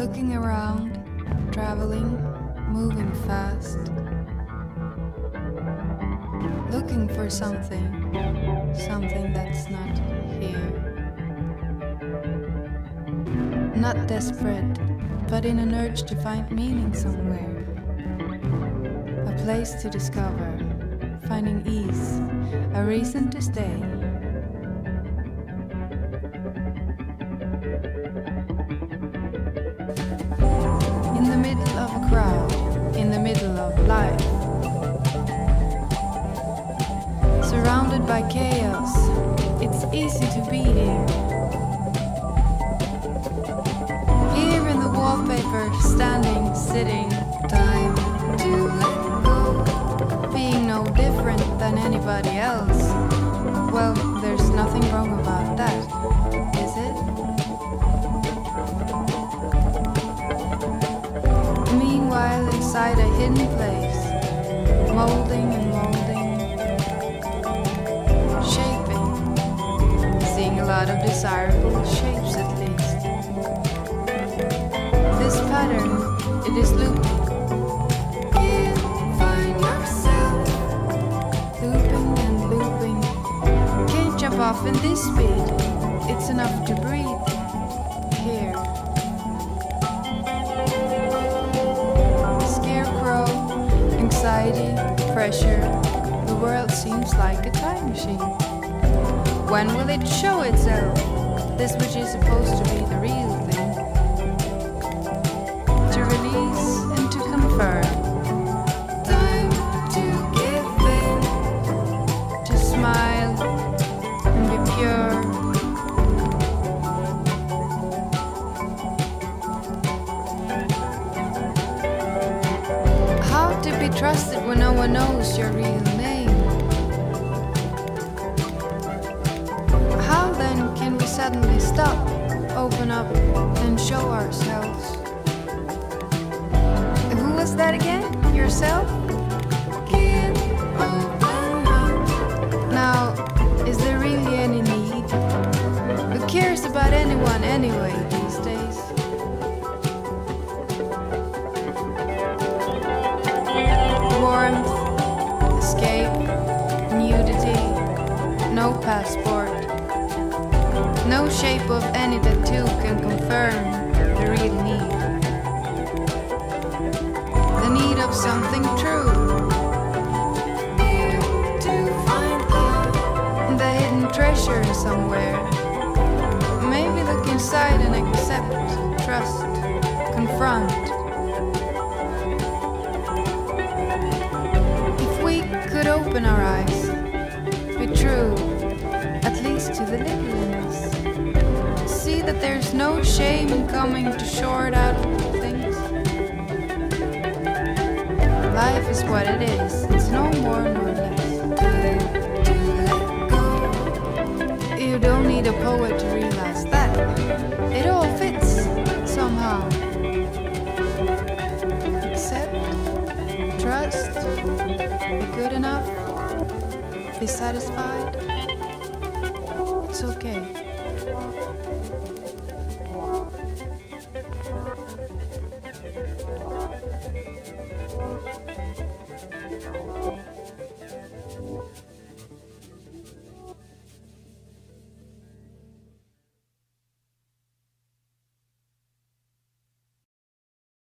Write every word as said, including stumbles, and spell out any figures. looking around, traveling, moving fast, looking for something, something that's not here. Not desperate, but in an urge to find meaning somewhere, a place to discover, finding ease, a reason to stay. In the middle of a crowd, in the middle of life, surrounded by chaos, it's easy to be here. Here in the wallpaper, standing, sitting, time to let go, being no different than anybody else. Well, there's nothing wrong about that, is it? Meanwhile, inside a hidden place, molding and molding, shaping, seeing a lot of desirable shapes at least. This pattern, it is looping. You find yourself looping and looping. Can't jump off in this speed, it's enough to breathe here. Scarecrow, anxiety, pressure, the world seems like a time machine. When will it show itself? This which is supposed to be the real thing. To release and to confirm. Time to give in. To smile and be pure. How to be trusted when no one knows your real name? Suddenly stop, open up, and show ourselves. And who was that again? Yourself? Give open up. Now, is there really any need? Who cares about anyone anyway these days? Warmth, escape, nudity, no passport. No shape of any tattoo can confirm the real need. The need of something true. Here to find love. The hidden treasure somewhere. Maybe look inside and accept, trust, confront. If we could open our eyes, be true, at least to the little in us. See that there's no shame in coming to short out of things. Life is what it is, it's no more nor less. Time to let go. You don't need a poet to realize that. It all fits somehow. Accept, trust, be good enough, be satisfied. It's okay. Thank you.